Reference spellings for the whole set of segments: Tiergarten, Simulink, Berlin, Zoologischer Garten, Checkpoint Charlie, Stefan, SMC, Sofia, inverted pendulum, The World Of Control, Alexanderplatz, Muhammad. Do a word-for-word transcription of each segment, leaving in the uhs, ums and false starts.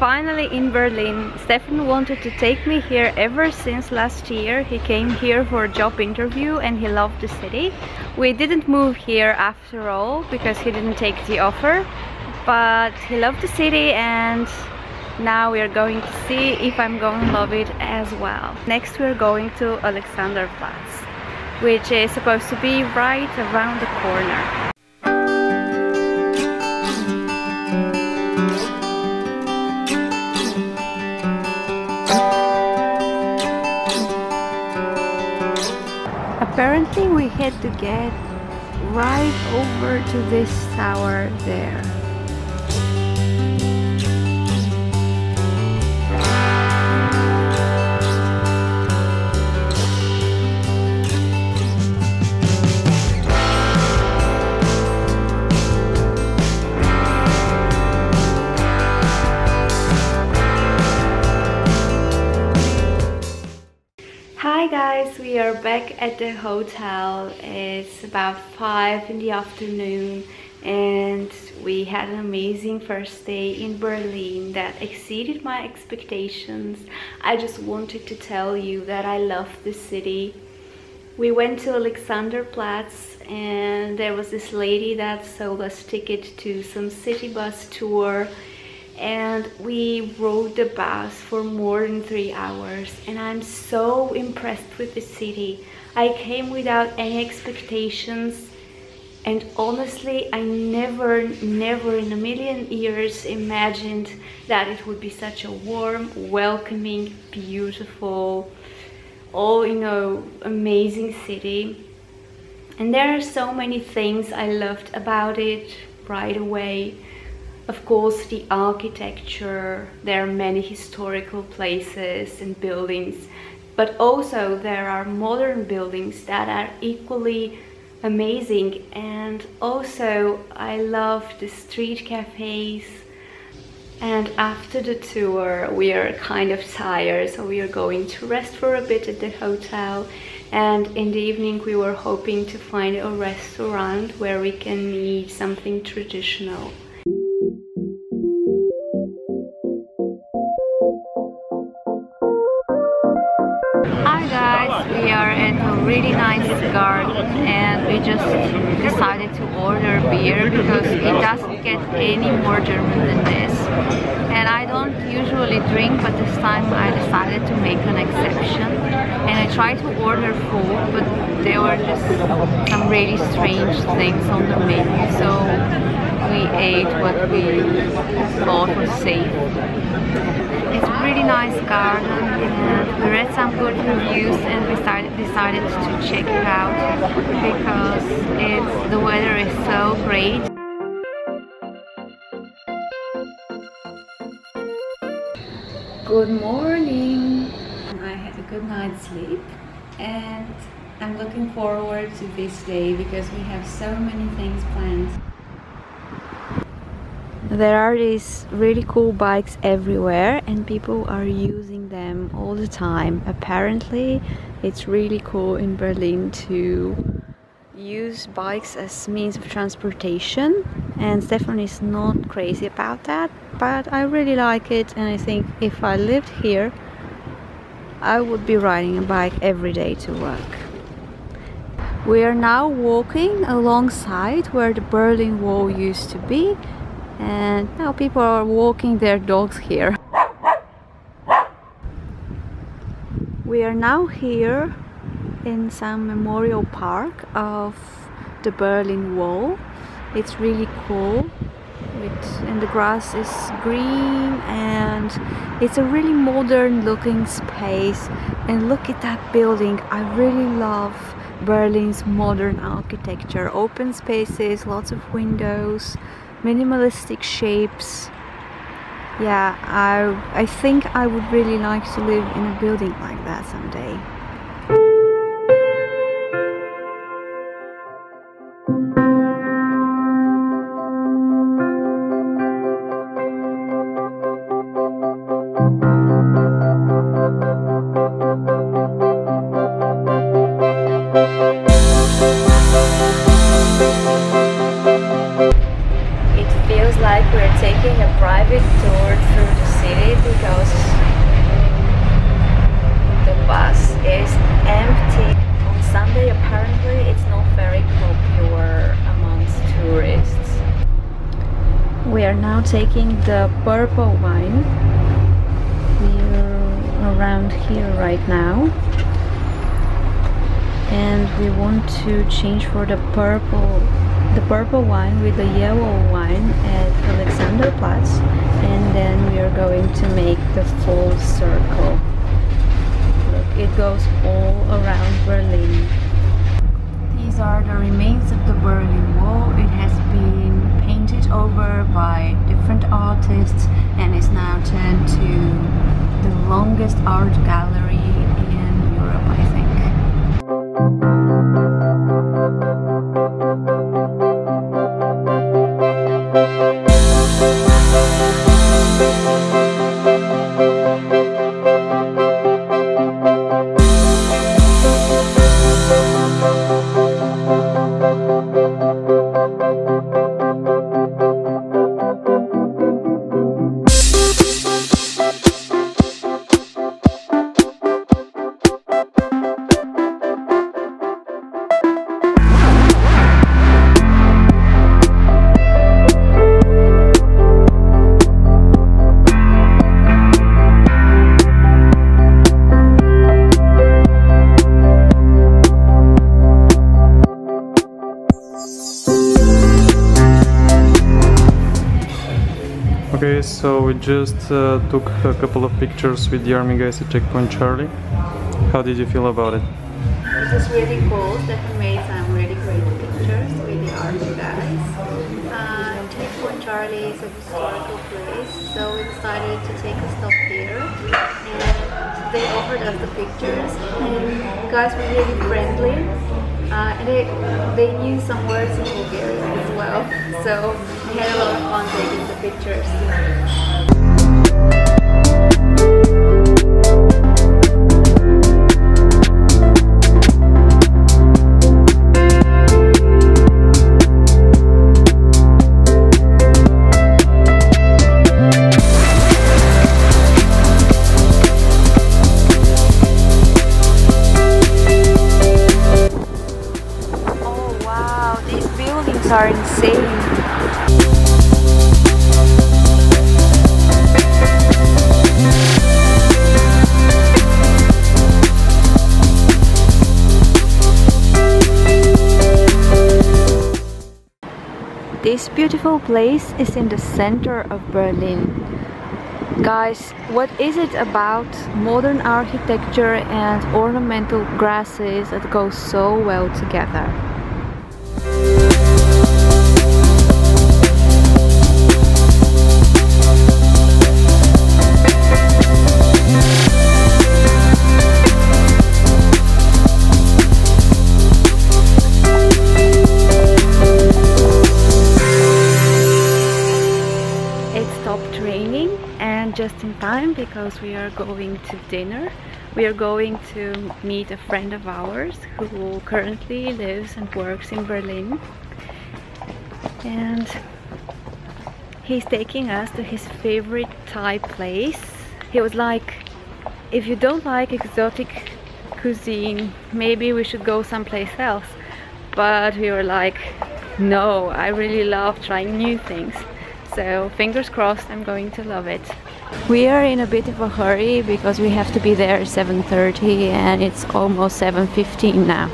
Finally in Berlin. Stefan wanted to take me here ever since last year. He came here for a job interview and he loved the city. We didn't move here after all because he didn't take the offer, but he loved the city and now we are going to see if I'm going to love it as well. Next we are going to Alexanderplatz, which is supposed to be right around the corner. Apparently we had to get right over to this tower there. Hi guys, we are back at the hotel. It's about five in the afternoon and we had an amazing first day in Berlin that exceeded my expectations. I just wanted to tell you that I love this city. We went to Alexanderplatz and there was this lady that sold us tickets to some city bus tour. And we rode the bus for more than three hours and I'm so impressed with the city. I came without any expectations and honestly I never, never in a million years imagined that it would be such a warm, welcoming, beautiful, all, you know, amazing city. And there are so many things I loved about it right away. Of course, the architecture, there are many historical places and buildings, but also there are modern buildings that are equally amazing. And also I love the street cafes. And after the tour we are kind of tired, so we are going to rest for a bit at the hotel, and in the evening we were hoping to find a restaurant where we can eat something traditional. We are at a really nice garden and we just decided to order beer because it doesn't get any more German than this. And I don't usually drink, but this time I decided to make an exception. And I tried to order food, but there were just some really strange things on the menu. So we ate what we thought was safe. It's a really nice garden and we read some good reviews and we started, decided to check it out because it's, the weather is so great. Good morning! I had a good night's sleep and I'm looking forward to this day because we have so many things planned. There are these really cool bikes everywhere and people are using them all the time. Apparently it's really cool in Berlin to use bikes as means of transportation, and Stefan is not crazy about that, but I really like it and I think if I lived here I would be riding a bike every day to work. We are now walking alongside where the Berlin Wall used to be. And now people are walking their dogs here. We are now here in some memorial park of the Berlin Wall. It's really cool it, and the grass is green and it's a really modern looking space. And look at that building, I really love Berlin's modern architecture, open spaces, lots of windows, minimalistic shapes. Yeah, I, I think I would really like to live in a building like that someday. Taking the purple wine. We're around here right now and we want to change for the purple the purple wine with the yellow wine at Alexanderplatz, and then we are going to make the full circle. Look, it goes all around Berlin. These are the remains of the Berlin Wall. It has been painted over by different artists and is now turned to the longest art gallery in Europe, I think. Okay, so we just uh, took a couple of pictures with the army guys at Checkpoint Charlie. How did you feel about it? It was really cool. Stefan made some really great pictures with the army guys. Uh, Checkpoint Charlie is a historical place, so we decided to take a stop here. And they offered us the pictures. And the guys were really friendly. Uh, and they, they knew some words in Bulgarian as well, so we had a lot of fun taking the pictures. Are insane. This beautiful place is in the center of Berlin. Guys, what is it about modern architecture and ornamental grasses that go so well together? Just in time, because we are going to dinner. We are going to meet a friend of ours who currently lives and works in Berlin, and he's taking us to his favorite Thai place. He was like, if you don't like exotic cuisine, maybe we should go someplace else. But we were like, no, I really love trying new things. So fingers crossed, I'm going to love it. We are in a bit of a hurry because we have to be there at seven thirty and it's almost seven fifteen now.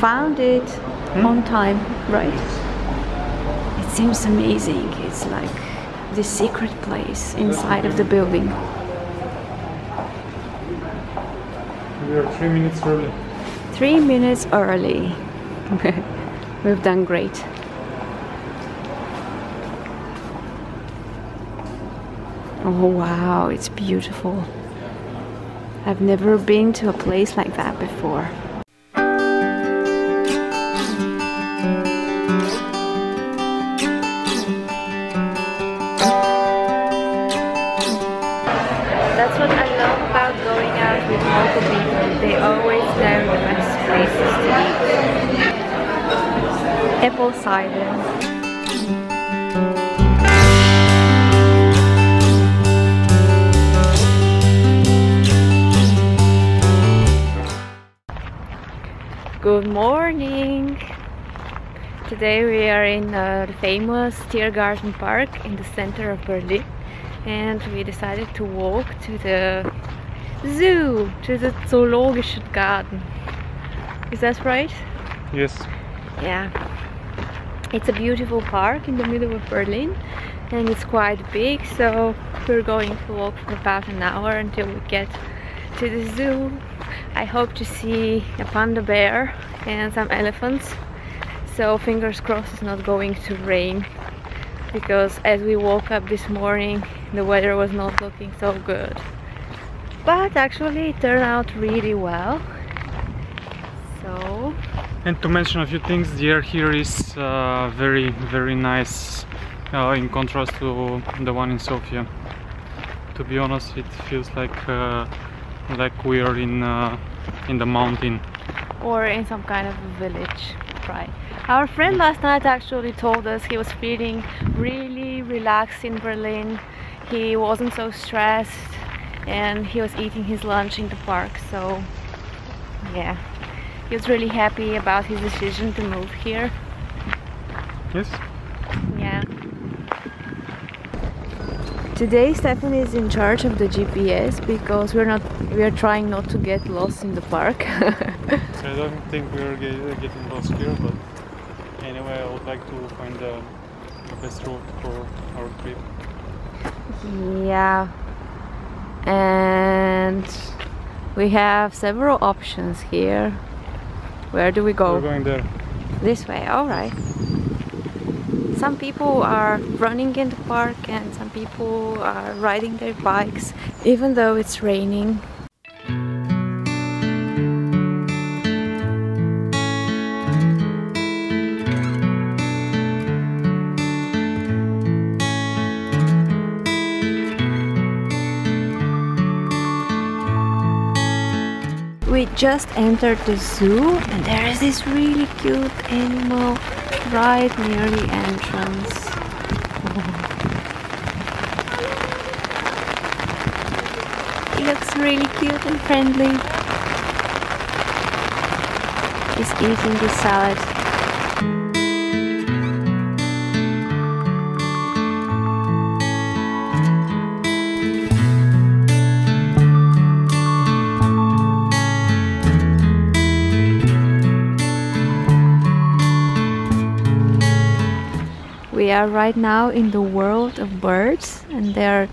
Found it hmm? on time, right? It seems amazing. It's like the secret place inside of the building. We are three minutes early. Three minutes early. We've done great. Oh wow, it's beautiful. I've never been to a place like that before. That's what I love about going out with local people. They always know the best places to eat. Apple cider. Good morning! Today we are in uh, the famous Tiergarten Park in the center of Berlin, and we decided to walk to the zoo, to the Zoologischer Garten. Is that right? Yes. Yeah. It's a beautiful park in the middle of Berlin and it's quite big, so we're going to walk for about an hour until we get to the zoo. I hope to see a panda bear and some elephants, so fingers crossed it's not going to rain, because as we woke up this morning the weather was not looking so good, but actually it turned out really well. So, and to mention a few things, the air here is uh, very very nice uh, in contrast to the one in Sofia. To be honest, it feels like uh, like we are in uh, in the mountain or in some kind of a village, right? Our friend last night actually told us he was feeling really relaxed in Berlin. He wasn't so stressed and he was eating his lunch in the park, so yeah, he was really happy about his decision to move here. Yes. Yeah. Today Stefan is in charge of the G P S because we're not we are trying not to get lost in the park. I don't think we are getting lost here, but anyway, I would like to find the best route for our trip. Yeah, and we have several options here. Where do we go? We're going there. This way, all right. Some people are running in the park and some people are riding their bikes, even though it's raining. We just entered the zoo and there is this really cute animal right near the entrance. Oh. He looks really cute and friendly. He's eating the salad. We are right now in the world of birds and there are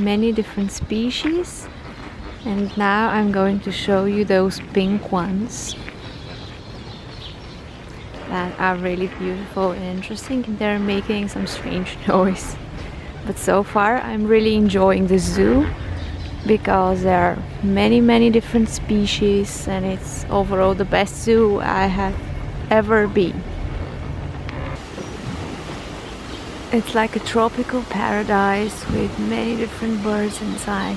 many different species, and now I'm going to show you those pink ones that are really beautiful and interesting, and they're making some strange noise, but so far I'm really enjoying the zoo because there are many many different species and it's overall the best zoo I have ever been. It's like a tropical paradise with many different birds inside.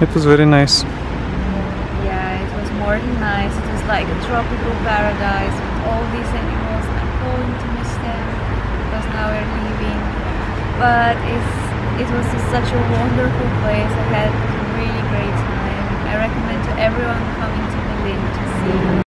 It was very nice. Yeah, it was more than nice. It was like a tropical paradise with all these animals. I'm going to miss them because now we're leaving. But it's, it was such a wonderful place. I had a really great time. I recommend to everyone coming to Berlin to see.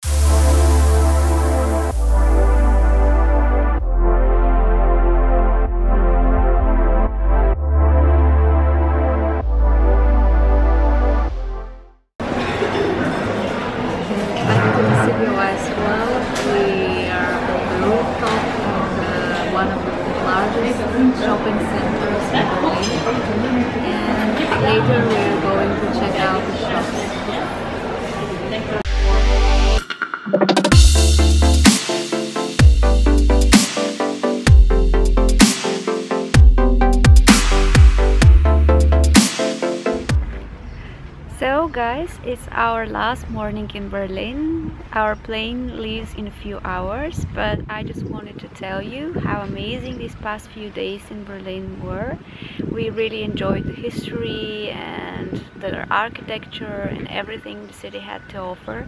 Shopping centers in Berlin, and later we are going to check out the shops. So guys, it's our last morning in Berlin. Our plane leaves in a few hours, but I just wanted to tell you how amazing these past few days in Berlin were. We really enjoyed the history and the architecture and everything the city had to offer.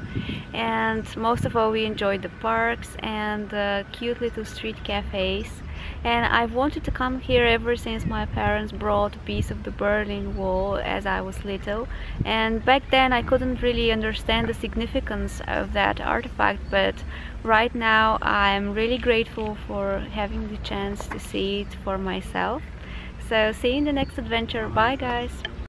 And most of all, we enjoyed the parks and the cute little street cafes. And I've wanted to come here ever since my parents brought a piece of the Berlin Wall as I was little, and back then I couldn't really understand the significance of that artifact, but right now I'm really grateful for having the chance to see it for myself. So see you in the next adventure. Bye guys!